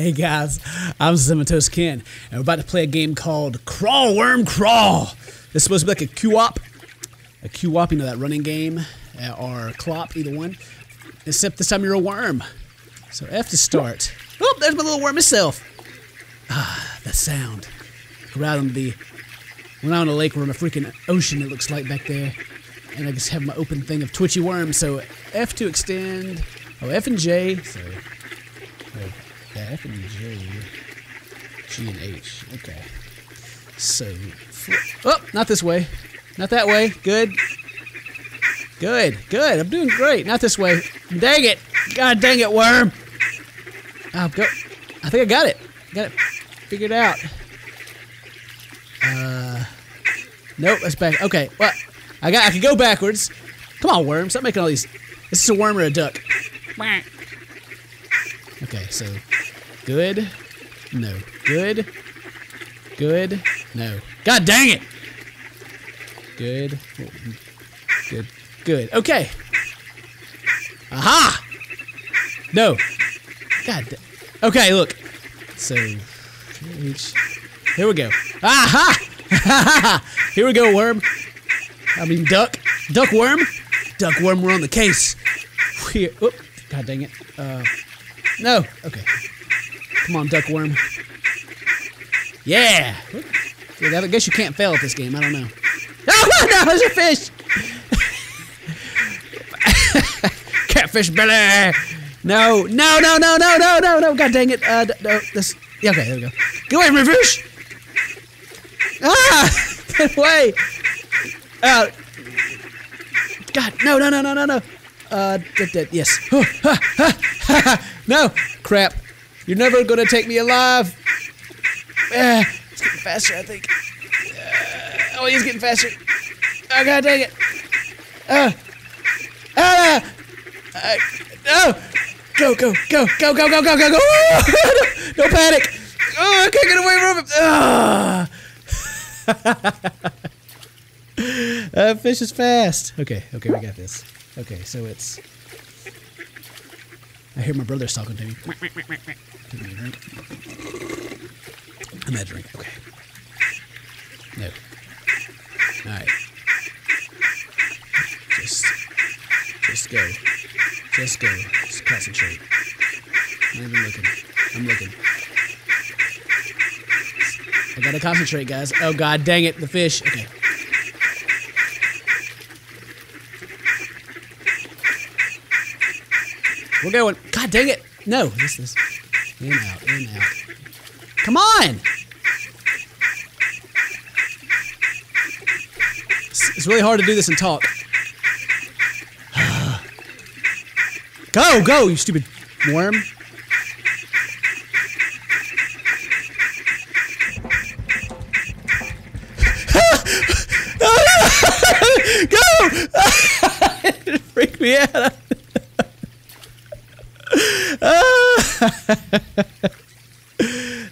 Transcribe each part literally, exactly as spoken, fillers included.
Hey guys, I'm CinnamonToast Ken, and we're about to play a game called Crawl Worm Crawl. It's supposed to be like a Q W O P, a Q W O P, you know, that running game, or Q W O P, either one. Except this time you're a worm. So F to start. Oh, there's my little worm itself. Ah, that sound. We're out on the, we're out on the lake, we're in a freaking ocean, it looks like, back there. And I just have my open thing of twitchy worms, so F to extend, oh, F and J, so... Oh, F and J, G and H. Okay. So, oh, not this way, not that way. Good, good, good. I'm doing great. Not this way. Dang it! God dang it, worm! I'll go. I think I got it. Got it figured out. Uh, nope. That's back. Okay. Well, I got. I can go backwards. Come on, worm. Stop making all these. This is a worm or a duck. Okay, so good, no, good, good, no. God dang it! Good, good, good. Okay. Aha! No. God. Okay, look. So, here we go. Aha! Here we go, worm. I mean, duck. Duck worm. Duck worm. We're on the case. We're. Oop. God dang it. Uh. No. Okay. Come on, duck worm. Yeah. Dude, I guess you can't fail at this game. I don't know. Oh, no, there's a fish. Catfish belly. No. No, no, no, no, no, no, no. God dang it. Uh, no, this. Yeah, okay, there we go. Get away, reverse. Ah, get away. Uh, God, no, no, no, no, no, no. Uh, yes. No! Crap. You're never gonna take me alive! Uh, it's getting faster, I think. Uh, oh, he's getting faster. Oh, God dang it! Uh, uh, uh, no! Go, go, go, go, go, go, go, go, go! Oh, no, no panic! Oh, I can't get away from him! Oh. That fish is fast! Okay, okay, we got this. Okay, so it's... I hear my brother's talking to me. Give me a drink. I'm at a drink. Okay. No. Alright. Just... Just go. Just go. Just concentrate. I'm not even looking. I'm looking. I gotta concentrate, guys. Oh, God dang it. The fish. Okay. We're going. God dang it. No. This is in, out, in, out. Come on. It's really hard to do this and talk. Go, go, you stupid worm. Go. It freaked me out.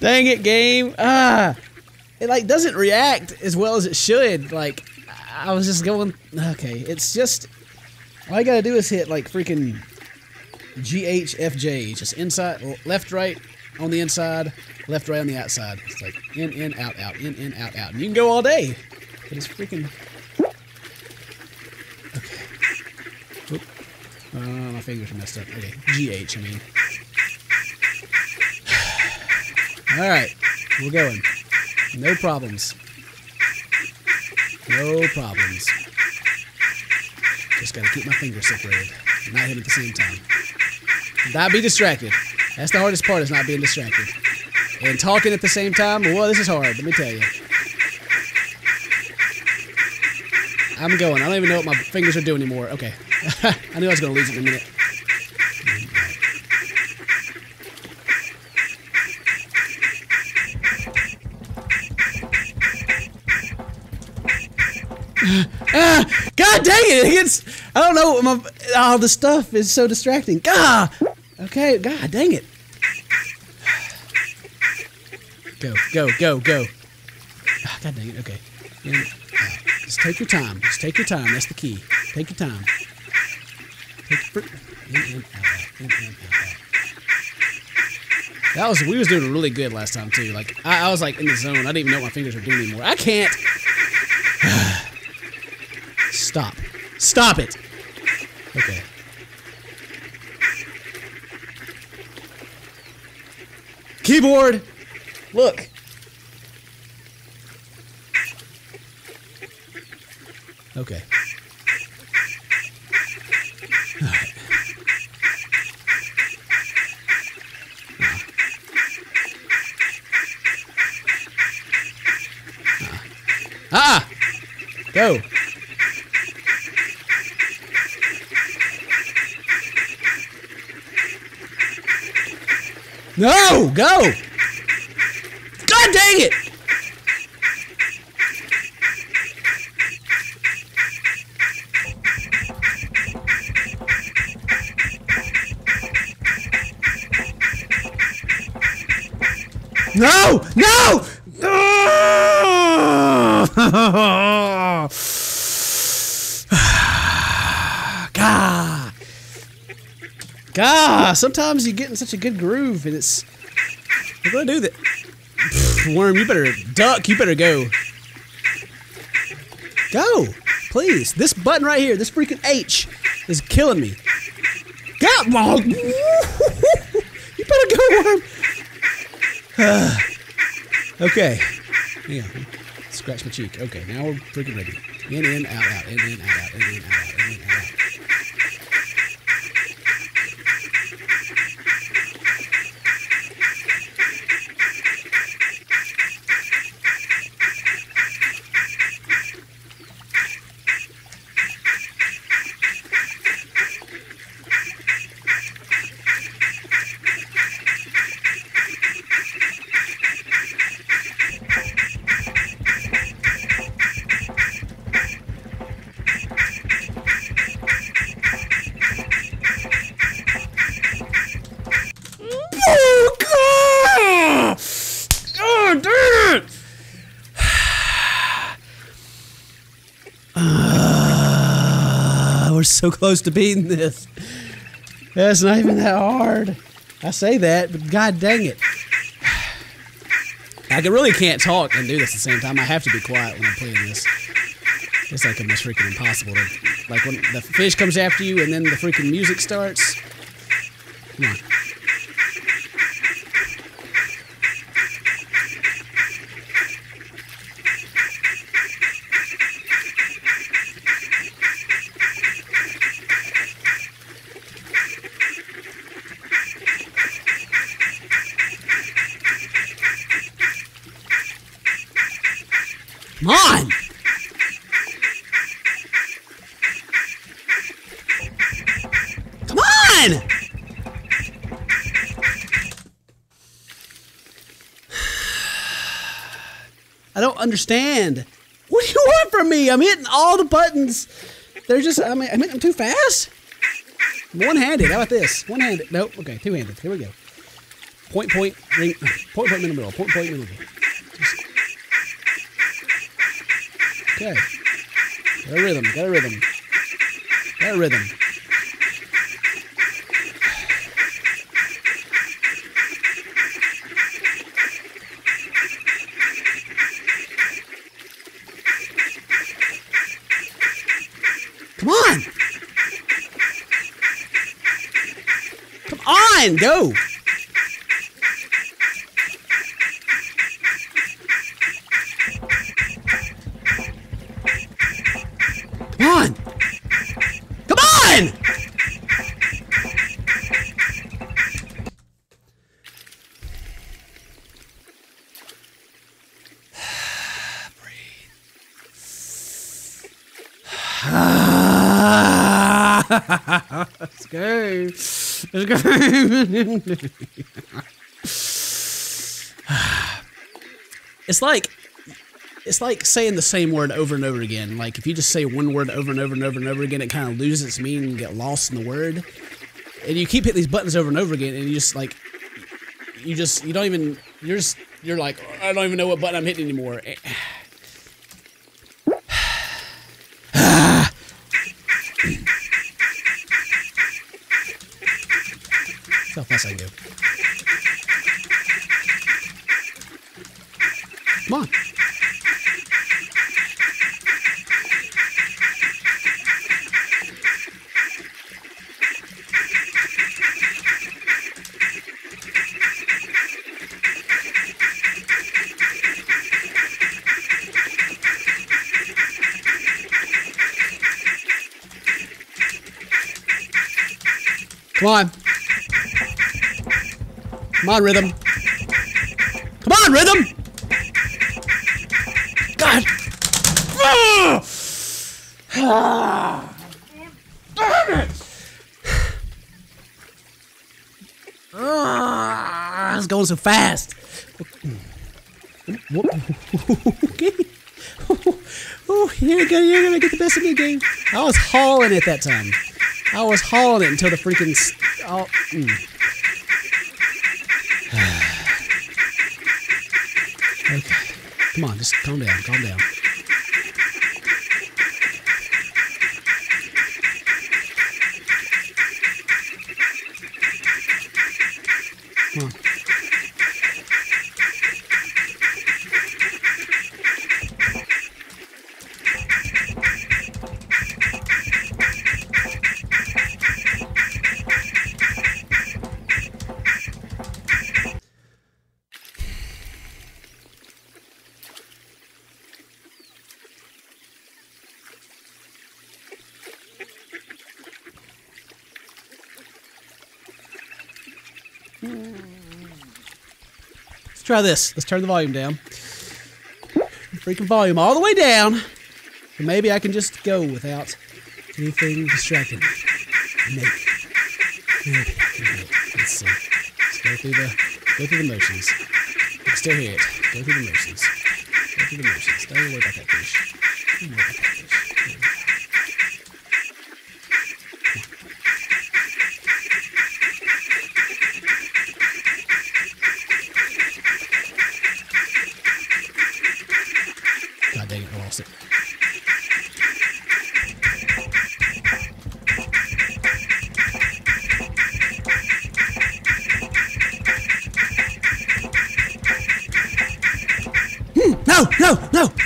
Dang it, game. Ah, it like doesn't react as well as it should. Like, I was just going, okay, it's just, all I gotta do is hit like freaking G H F J, just inside, left, right, on the inside, left, right, on the outside. It's like in, in, out, out, in, in, out, out. And you can go all day, but it's freaking, okay. Oop. Oh, my fingers are messed up. Okay, G H, I mean. All right, we're going. No problems. No problems. Just gotta keep my fingers separated. Not hit at the same time. Not be distracted. That's the hardest part, is not being distracted. And talking at the same time, well, this is hard, let me tell you. I'm going. I don't even know what my fingers are doing anymore. Okay. I knew I was gonna lose it in a minute. Ah, God dang it! It's, I don't know. My, all the stuff is so distracting. God. Okay. God dang it. Go, go, go, go. God dang it. Okay. Just take your time. Just take your time. That's the key. Take your time. Take your. In, in, out, out. In, in, out, out. That was, we was doing really good last time too. Like I, I was like in the zone. I didn't even know what my fingers were doing anymore. I can't. Stop. Stop it. Okay. Keyboard. Look. Okay. All right. Ah! Go! No! Go! God dang it! No! No! God. God. Sometimes you get in such a good groove and it's... You're gonna do that. Pfft, worm, you better duck. You better go. Go. Please. This button right here, this freaking H is killing me. God. You better go, worm. Uh, okay. Yeah. Scratch my cheek. Okay, now we're freaking ready. In, in, out, out. In, in, out, out. In, in, out, out. In, in, out, so close to beating this. That's not even that hard. I say that, but god dang it. I really can't talk and do this at the same time. I have to be quiet when I'm playing this. It's like almost freaking impossible. To, like when the fish comes after you and then the freaking music starts. Come on. Come on! Come on! I don't understand. What do you want from me? I'm hitting all the buttons. They're just, I mean, I'm hitting them too fast. One-handed, how about this? One-handed, nope, okay, two-handed, here we go. Point, point, ring, point, point, middle, middle, point, point, middle, middle. Okay. Got a rhythm, got a rhythm. Got a rhythm. Come on! Come on, go! Let's go. Let's go. It's like it's like saying the same word over and over again. Like if you just say one word over and over and over and over again, it kind of loses its meaning and get lost in the word. And you keep hitting these buttons over and over again, and you just like you just you don't even you're just you're like I don't even know what button I'm hitting anymore. That's how fast I can go. Come on. Come on. Come on, Rhythm. Come on, Rhythm! God! Ah! Damn it! Ah, I was going so fast. Okay. Oh, you're gonna, you're gonna get the best of me, game. I was hauling it that time. I was hauling it until the freaking... Oh, mm. Okay. Come on, just calm down, calm down. Come on. Let's try this. Let's turn the volume down. Freaking volume all the way down. And maybe I can just go without anything distracting me. Maybe. Maybe. Maybe. Let's see. Let's go through the go through the motions. I can still hear it. Go through the motions. Go through the motions. Don't worry about that fish. Don't worry about that fish. No, no, no! Let's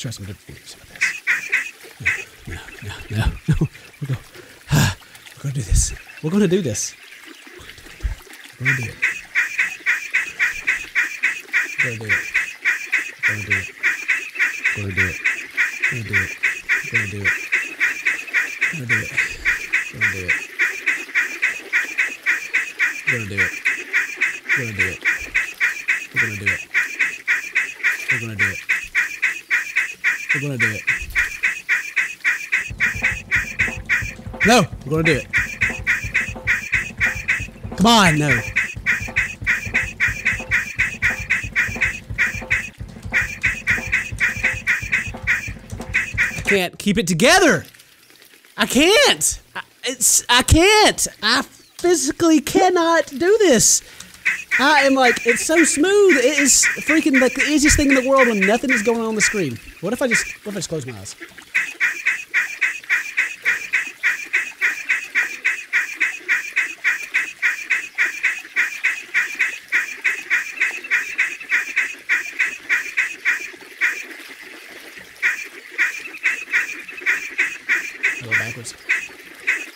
try some different things about this. No, no, no, no, no. We're going, ah, we're going to do this. We're going to do this. We're going to do it. We're going to do it. We're going to do it. We're going to do it. We're going to do it. We're going to do it. Gonna do it. Gonna do it. Gonna do it. Gonna do it. We're gonna do it. We're gonna do it. We're gonna do it. No, we're gonna do it. Come on, no. I can't keep it together. I can't. I, it's. I can't. I physically cannot do this. I am like, it's so smooth. It is freaking like the easiest thing in the world when nothing is going on, on the screen. What if I just? What if I just close my eyes?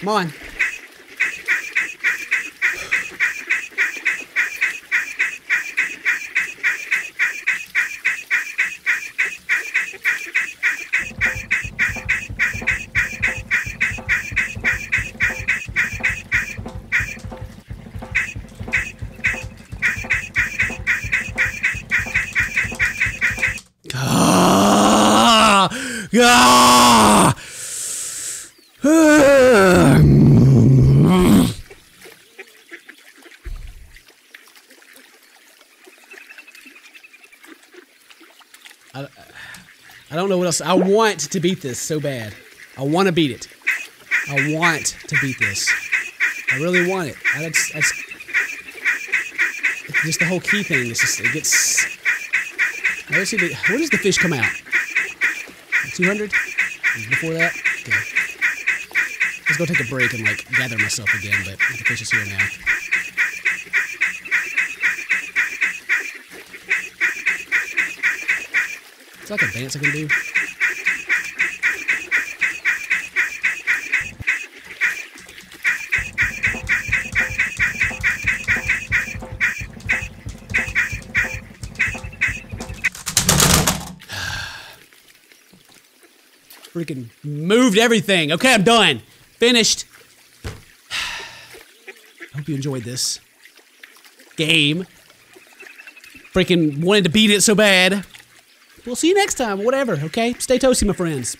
Come on. Ah! Ah! I don't know what else. I want to beat this so bad. I want to beat it. I want to beat this. I really want it. I just, I just, just the whole key thing. It's just, it gets. I see the, where does the fish come out? two hundred? Before that? Okay. Let's go take a break and, like, gather myself again, but the fish is here now. It's like a dance I can do. Freaking moved everything. Okay, I'm done. Finished. I hope you enjoyed this game. Freaking wanted to beat it so bad. We'll see you next time, whatever, okay? Stay toasty, my friends.